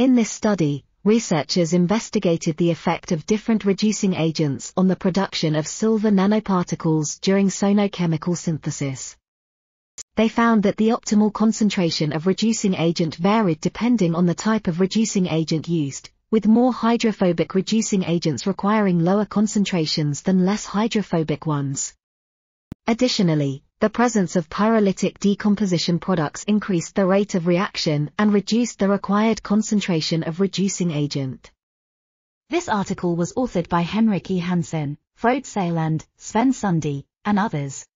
In this study, researchers investigated the effect of different reducing agents on the production of silver nanoparticles during sonochemical synthesis. They found that the optimal concentration of reducing agent varied depending on the type of reducing agent used, with more hydrophobic reducing agents requiring lower concentrations than less hydrophobic ones. Additionally, the presence of pyrolytic decomposition products increased the rate of reaction and reduced the required concentration of reducing agent. This article was authored by Henrik E. Hansen, Frode Seland, Svein Sunde, and others.